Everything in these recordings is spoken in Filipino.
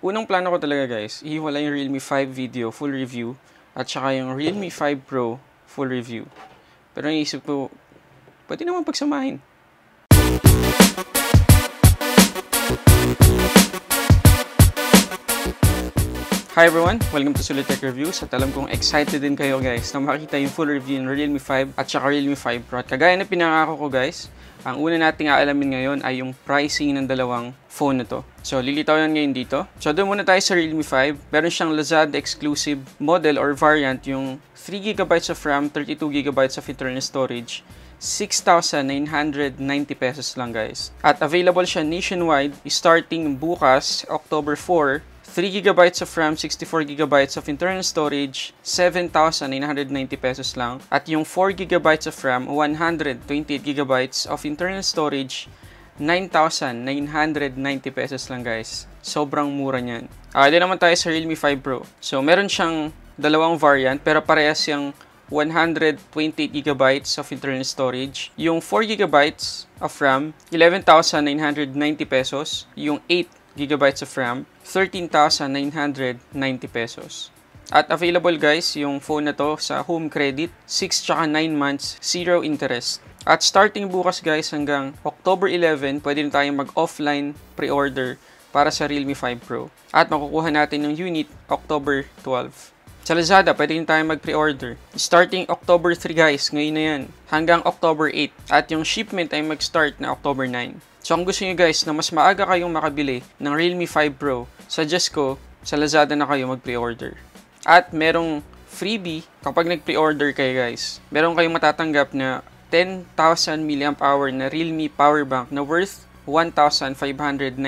Unang plano ko talaga guys, ihiwala yung Realme 5 video full review at saka yung Realme 5 Pro full review. Pero naisip ko, pwede naman pagsamahin. Hi everyone! Welcome to Sulit Tech Reviews at alam kong excited din kayo guys na makita yung full review ng Realme 5 at saka Realme 5 Pro. At kagaya na pinangako ko guys, ang una nating aalamin ngayon ay yung pricing ng dalawang phone na to. So lilitaw yan ngayon dito. So doon muna tayo sa Realme 5. Meron siyang Lazada exclusive model or variant yung 3GB of RAM, 32GB of internal storage. 6,990 pesos lang guys. At available siya nationwide starting bukas, October 4, 3GB of RAM, 64GB of internal storage, 7,990 pesos lang. At yung 4GB of RAM, 128GB of internal storage, 9,990 pesos lang guys. Sobrang mura niyan. Doon naman tayo sa Realme 5 Pro. So meron siyang dalawang variant pero parehas yung 128GB of internal storage. Yung 4GB of RAM, 11,990 pesos. Yung 8GB of RAM, 13,990 pesos. At available guys, yung phone na to sa home credit, 6 tsaka 9 months, 0 interest. At starting bukas guys hanggang October 11, pwede na tayong mag-offline pre-order para sa Realme 5 Pro. At makukuha natin yung unit October 12. Sa Lazada, pwede rin tayo mag-pre-order. Starting October 3 guys, ngayon na yan, hanggang October 8. At yung shipment ay mag-start na October 9. So kung gusto nyo guys na mas maaga kayong makabili ng Realme 5 Pro, suggest ko sa Lazada na kayo mag-pre-order. At merong freebie kapag nag-pre-order kayo guys. Meron kayong matatanggap na 10,000 mAh na Realme Power Bank na worth 1,599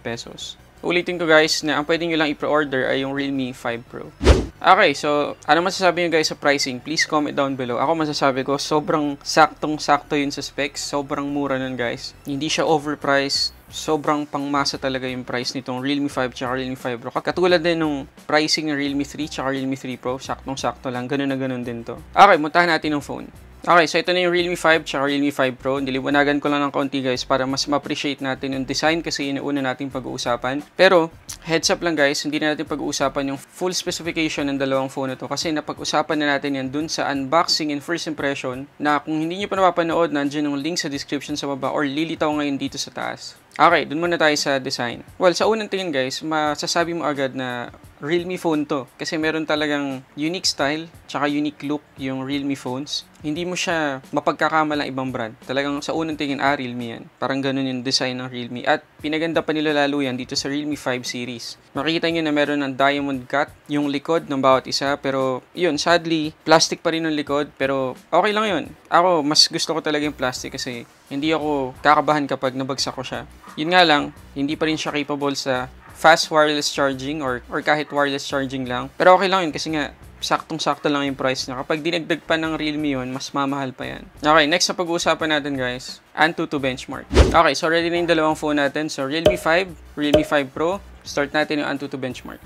pesos. Ulitin ko guys na ang pwede nyo lang i-pre-order ay yung Realme 5 Pro. Okay, so ano masasabi nyo guys sa pricing? Please comment down below. Ako masasabi ko, sobrang saktong-sakto yun sa specs. Sobrang mura nun guys. Hindi siya overpriced. Sobrang pangmasa talaga yung price nitong Realme 5 tsaka Realme 5 Pro. Katulad din nung pricing ng Realme 3 tsaka Realme 3 Pro. Saktong-sakto lang. Ganun na ganun din to. Okay, muntahan natin yung phone. Okay, so ito na yung Realme 5 tsaka Realme 5 Pro. Niliwanagan ko lang ng konti guys para mas ma-appreciate natin yung design kasi yun una nating pag-uusapan. Pero, heads up lang guys, hindi na natin pag-uusapan yung full specification ng dalawang phone na to kasi napag-usapan na natin yan dun sa unboxing and first impression na kung hindi nyo pa napapanood, nandiyan yung link sa description sa baba or lilitaw ngayon dito sa taas. Okay, dun muna tayo sa design. Well, sa unang tingin guys, masasabi mo agad na Realme phone to kasi meron talagang unique style tsaka unique look yung Realme phones. Hindi mo siya mapagkakamalang ibang brand. Talagang sa unang tingin, Realme yan. Parang ganun yung design ng Realme. At pinaganda pa nila lalo yan dito sa Realme 5 series. Makikita nyo na meron ng diamond cut yung likod ng bawat isa. Pero yun, sadly, plastic pa rin yung likod. Pero okay lang yun. Ako, mas gusto ko talaga yung plastic kasi hindi ako kakabahan kapag nabagsak ko siya. Yun nga lang, hindi pa rin siya capable sa fast wireless charging or kahit wireless charging lang. Pero okay lang yun kasi nga, saktong-sakto lang yung price na. Kapag dinagdag pa ng Realme yun, mas mamahal pa yan. Okay, next na pag-uusapan natin guys, AnTuTu benchmark. Okay, so ready na yung dalawang phone natin. So Realme 5, Realme 5 Pro, start natin yung AnTuTu benchmark.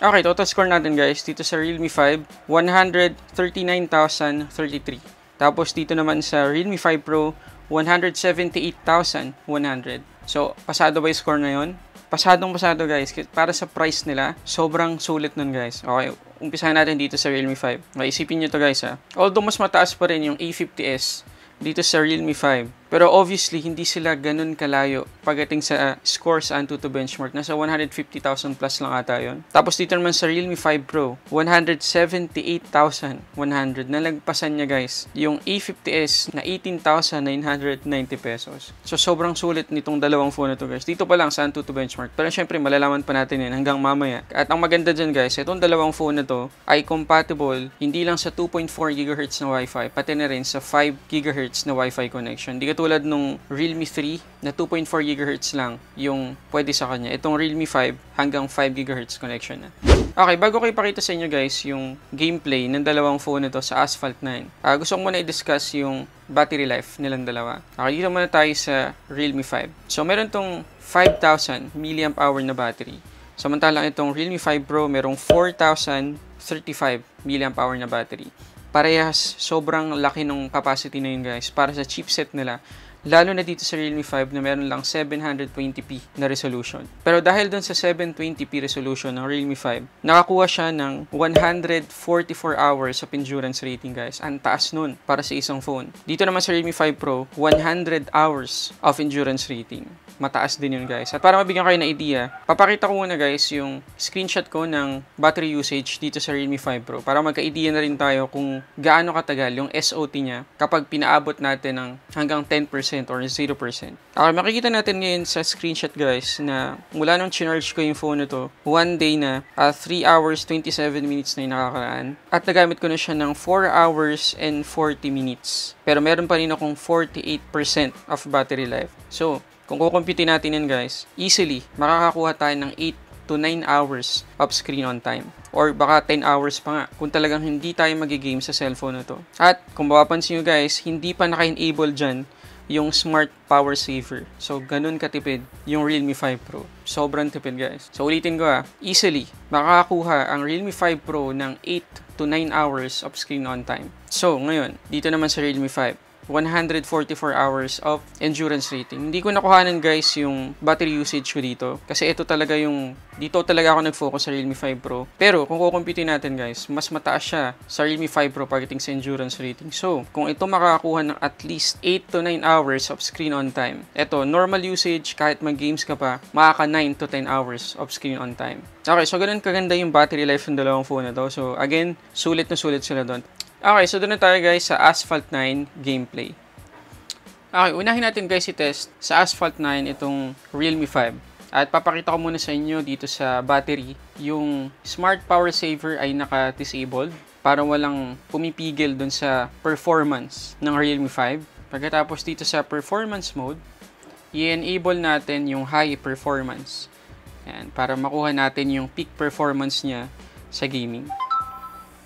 Okay, total score natin guys, dito sa Realme 5, 139,033. Tapos dito naman sa Realme 5 Pro, 178,100. So, pasado ba yung score na yun? Pasadong-pasado guys. Para sa price nila, sobrang sulit nun guys. Okay, umpisahan natin dito sa Realme 5. Okay, isipin nyo to guys ha. Although mas mataas pa rin yung A50s dito sa Realme 5. Pero obviously, hindi sila ganun kalayo pagdating sa scores AnTuTu benchmark. Nasa 150,000 plus lang ata yun. Tapos dito naman sa Realme 5 Pro, 178,100. Nalagpasan niya guys yung A50s na 18,990 pesos. So sobrang sulit nitong dalawang phone na to guys. Dito pa lang sa AnTuTu benchmark. Pero syempre malalaman pa natin yan hanggang mamaya. At ang maganda dyan guys, itong dalawang phone na to ay compatible hindi lang sa 2.4 GHz na Wi-Fi, pati na rin sa 5 GHz na Wi-Fi connection. Hindi katulad nung Realme 3 na 2.4 GHz lang yung pwede sa kanya. Itong Realme 5 hanggang 5 GHz connection na. Okay, bago ko ipakita sa inyo guys yung gameplay ng dalawang phone nito sa Asphalt 9. Gusto ko muna i-discuss yung battery life nilang dalawa. Okay, dito muna tayo sa Realme 5. So, meron tong 5,000 mAh na battery. Samantalang itong Realme 5 Pro, merong 4,035 mAh na battery. Parehas, sobrang laki ng capacity na yun guys para sa chipset nila Lalo na dito sa Realme 5 na meron lang 720p na resolution. Pero dahil dun sa 720p resolution ng Realme 5, nakakuha siya ng 144 hours of endurance rating, guys. Ang taas nun para sa isang phone. Dito naman sa Realme 5 Pro, 100 hours of endurance rating. Mataas din yun, guys. At para mabigyan kayo ng idea, papakita ko muna, guys, yung screenshot ko ng battery usage dito sa Realme 5 Pro para magka-idea na rin tayo kung gaano katagal yung SOT niya kapag pinaabot natin ng hanggang 10% or 0%. Okay, makikita natin ngayon sa screenshot, guys, na mula nung chinarge ko yung phone na to, one day na, 3 hours 27 minutes na yung nakakaraan. At nagamit ko na siya ng 4 hours and 40 minutes. Pero meron pa rin akong 48% of battery life. So, kung kukumpitin natin yan, guys, easily, makakakuha tayo ng 8 to 9 hours of screen on time. Or baka 10 hours pa nga kung talagang hindi tayo magigame sa cellphone na to. At kung mapapansin nyo, guys, hindi pa naka-enable dyan yung smart power saver. So, ganun katipid yung Realme 5 Pro. Sobrang tipid, guys. So, ulitin ko ha. Easily, makakakuha ang Realme 5 Pro ng 8 to 9 hours of screen on time. So, ngayon, dito naman sa Realme 5. 144 hours of endurance rating. Hindi ko nakuhanan, guys, yung battery usage ko dito. Kasi ito talaga yung, dito talaga ako nag-focus sa Realme 5 Pro. Pero kung kukumpitin natin, guys, mas mataas siya sa Realme 5 Pro pagdating sa endurance rating. So, kung ito makakakuha ng at least 8 to 9 hours of screen on time. Ito, normal usage, kahit mag-games ka pa, makaka 9 to 10 hours of screen on time. Okay, so ganun kaganda yung battery life ng dalawang phone na to. So, again, sulit na sulit sila doon. Okay, so doon na tayo, guys, sa Asphalt 9 gameplay. Okay, unahin natin, guys, i-test sa Asphalt 9 itong Realme 5. At papakita ko muna sa inyo dito sa battery, yung smart power saver ay naka-disabled para walang pumipigil doon sa performance ng Realme 5. Pagkatapos dito sa performance mode, i-enable natin yung high performance. Yan, para makuha natin yung peak performance niya sa gaming.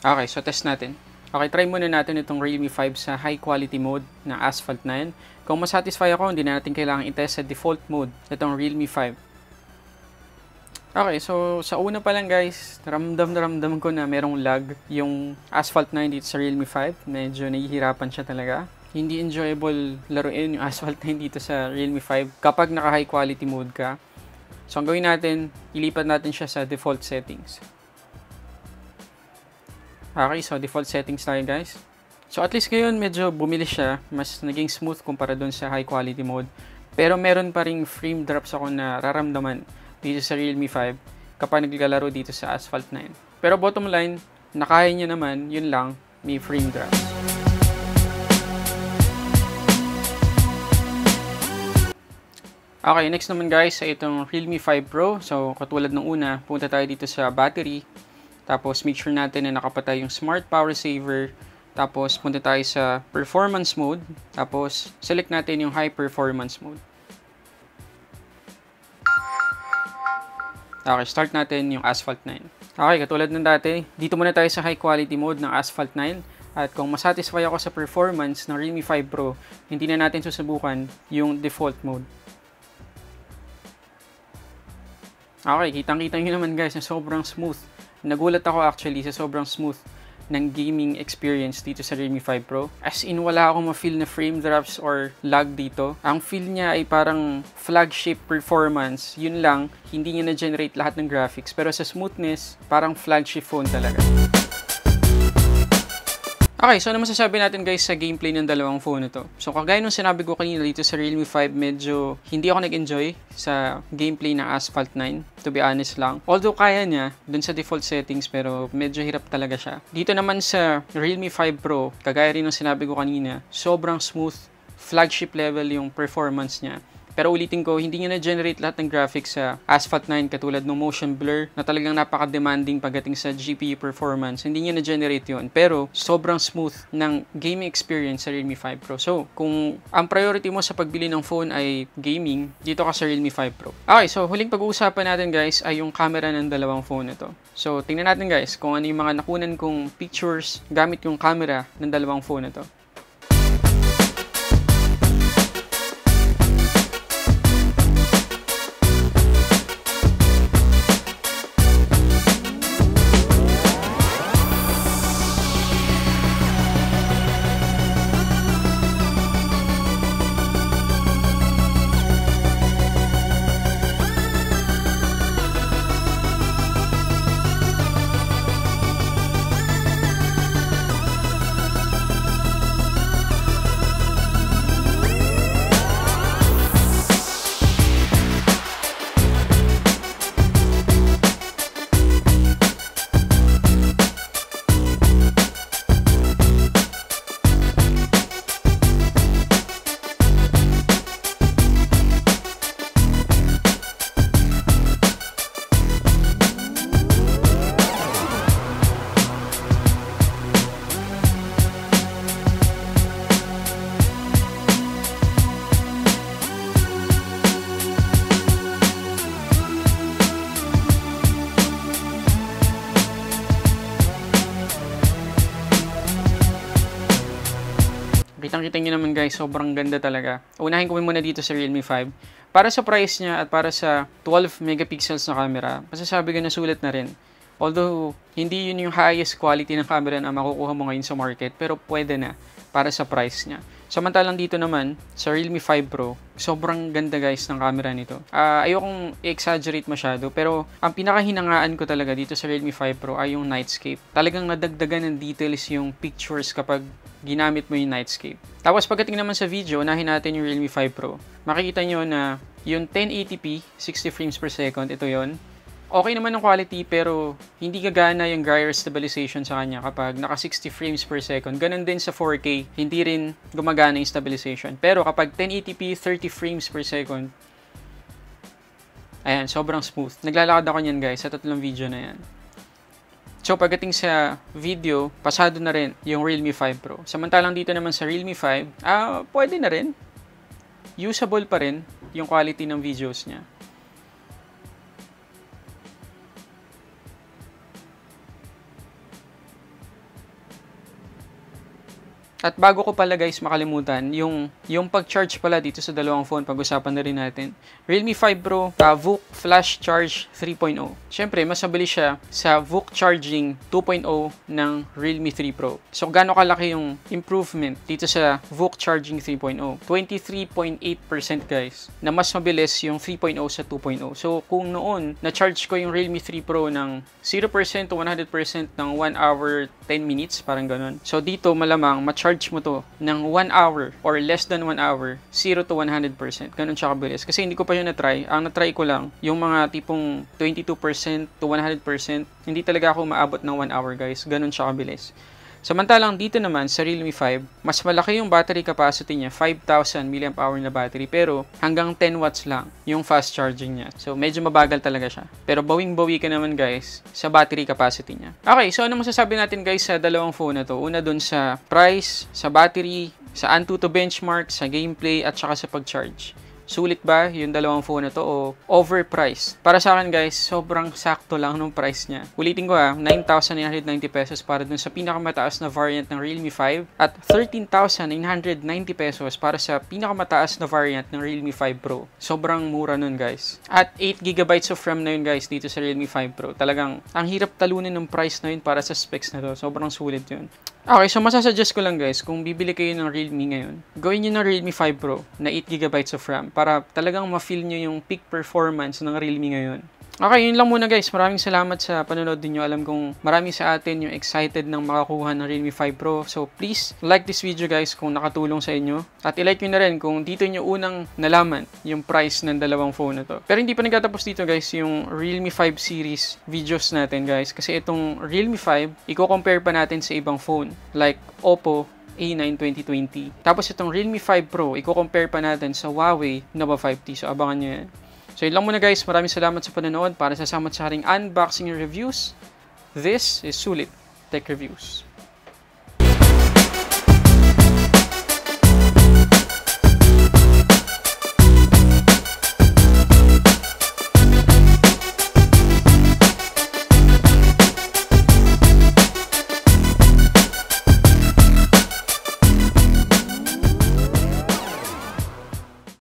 Okay, so test natin. Okay, try muna natin itong Realme 5 sa high quality mode ng Asphalt 9. Kung masatisfy ako, hindi na natin kailangan itest sa default mode itong Realme 5. Okay, so sa una pa lang, guys, ramdam ko na merong lag yung Asphalt 9 dito sa Realme 5. Medyo nahihirapan siya talaga. Hindi enjoyable laruin yung Asphalt 9 dito sa Realme 5 kapag naka high quality mode ka. So ang gawin natin, ilipat natin siya sa default settings. Okay, so default settings tayo, guys. So at least ngayon medyo bumilis siya. Mas naging smooth kumpara doon sa high quality mode. Pero meron pa ring frame drops ako na nararamdaman dito sa Realme 5 kapag naglalaro dito sa Asphalt 9. Pero bottom line, nakaya niya naman, yun lang, may frame drops. Okay, next naman, guys, sa itong Realme 5 Pro. So katulad ng una, punta tayo dito sa battery. Tapos, make sure natin na nakapatay yung smart power saver. Tapos, punta tayo sa performance mode. Tapos, select natin yung high performance mode. Okay, start natin yung Asphalt 9. Okay, katulad ng dati, dito muna tayo sa high quality mode ng Asphalt 9. At kung masatisfy ako sa performance ng Realme 5 Pro, hindi na natin susubukan yung default mode. Okay, kitang-kita nyo naman, guys, na sobrang smooth. Nagulat ako actually sa sobrang smooth ng gaming experience dito sa Realme 5 Pro. As in, wala akong ma-feel na frame drops or lag dito. Ang feel niya ay parang flagship performance. Yun lang, hindi niya na-generate lahat ng graphics. Pero sa smoothness, parang flagship phone talaga. Okay, so ano masasabi natin, guys, sa gameplay ng dalawang phone na to? So kagaya nung sinabi ko kanina dito sa Realme 5, medyo hindi ako nag-enjoy sa gameplay ng Asphalt 9. To be honest lang. Although kaya niya dun sa default settings, pero medyo hirap talaga siya. Dito naman sa Realme 5 Pro, kagaya rin ng sinabi ko kanina, sobrang smooth, flagship level yung performance niya. Pero ulitin ko, hindi niya na-generate lahat ng graphics sa Asphalt 9 katulad ng motion blur na talagang napaka-demanding pagdating sa GPU performance. Hindi niya na-generate yun. Pero sobrang smooth ng gaming experience sa Realme 5 Pro. So, kung ang priority mo sa pagbili ng phone ay gaming, dito ka sa Realme 5 Pro. Okay, so huling pag-uusapan natin, guys, ay yung camera ng dalawang phone na to. So, tingnan natin, guys, kung ano yung mga nakunan kong pictures gamit yung camera ng dalawang phone na to. makikita nyo naman guys, sobrang ganda talaga. Unahin ko muna dito sa Realme 5. Para sa price niya at para sa 12 megapixels na camera, masasabi ko na sulit na rin. Although, hindi yun yung highest quality ng camera na makukuha mo ngayon sa market, pero pwede na para sa price niya. Samantalang dito naman, sa Realme 5 Pro, sobrang ganda guys ng camera nito. Ayokong i-exaggerate masyado, pero ang pinakahinangaan ko talaga dito sa Realme 5 Pro ay yung nightscape. Talagang nadagdagan ng details yung pictures kapag ginamit mo yung nightscape. Tapos pagdating naman sa video, unahin natin yung Realme 5 Pro. Makikita nyo na yung 1080p, 60 frames per second, ito yon. Okay naman ang quality pero hindi gagana yung gyro stabilization sa kanya kapag naka 60 frames per second. Ganun din sa 4K, hindi rin gumagana yung stabilization. Pero kapag 1080p, 30 frames per second, ayan, sobrang smooth. Naglalakad ako niyan guys sa tatlong video na yan. So pagdating sa video, pasado na rin yung Realme 5 Pro. Samantalang dito naman sa Realme 5, pwede na rin. Usable pa rin yung quality ng videos niya. At bago ko pala guys makalimutan, yung pag-charge pala dito sa dalawang phone, pag-usapan na rin natin. Realme 5 Pro, VOOC Flash Charge 3.0. Siyempre, mas mabilis siya sa VOOC Charging 2.0 ng Realme 3 Pro. So, gaano kalaki yung improvement dito sa VOOC Charging 3.0? 23.8% guys, na mas mabilis yung 3.0 sa 2.0. So, kung noon, na-charge ko yung Realme 3 Pro ng 0% to 100% ng 1 hour 10 minutes, parang ganun. So, dito malamang ma-charge mo to ng 1 hour or less than 1 hour, 0 to 100%. Ganun siya kabilis. Kasi hindi ko pa yun na-try. Ang na-try ko lang, yung mga tipong 22% to 100%, hindi talaga ako maabot ng 1 hour guys. Ganun siya kabilis. Samantalang dito naman sa Realme 5, mas malaki yung battery capacity niya, 5,000 mAh na battery, pero hanggang 10 watts lang yung fast charging niya. So medyo mabagal talaga siya. Pero bawing-bawi ka naman guys sa battery capacity niya. Okay, so ano masasabi natin guys sa dalawang phone na to? Una dun sa price, sa battery, sa AnTuTu benchmark, sa gameplay, at saka sa pag-charge. Sulit ba yung dalawang phone na to o overpriced? Para sa akin guys, sobrang sakto lang nung price niya. Ulitin ko ha, 9,990 pesos para dun sa pinakamataas na variant ng Realme 5 at 13,990 pesos para sa pinakamataas na variant ng Realme 5 Pro. Sobrang mura nun guys. At 8GB of RAM na yun guys dito sa Realme 5 Pro. Talagang ang hirap talunin ng price na yun para sa specs na to. Sobrang sulit yun. Okay, so masasuggest ko lang guys, kung bibili kayo ng Realme ngayon, gawin nyo ng Realme 5 Pro na 8GB of RAM para talagang ma-feel nyo yung peak performance ng Realme ngayon. Okay, yun lang muna guys. Maraming salamat sa panonood niyo. Alam kong marami sa atin yung excited ng makakuha ng Realme 5 Pro. So please like this video guys kung nakatulong sa inyo. At ilike nyo na rin kung dito nyo unang nalaman yung price ng dalawang phone na to. Pero hindi pa nagtatapos dito guys yung Realme 5 series videos natin guys. Kasi itong Realme 5, i-compare pa natin sa ibang phone like Oppo A9 2020. Tapos itong Realme 5 Pro, i-compare pa natin sa Huawei Nova 5T. So abangan nyo yan. So yun lang muna guys, maraming salamat sa panonood. Para sa samat sa aking unboxing and reviews, this is Sulit Tech Reviews.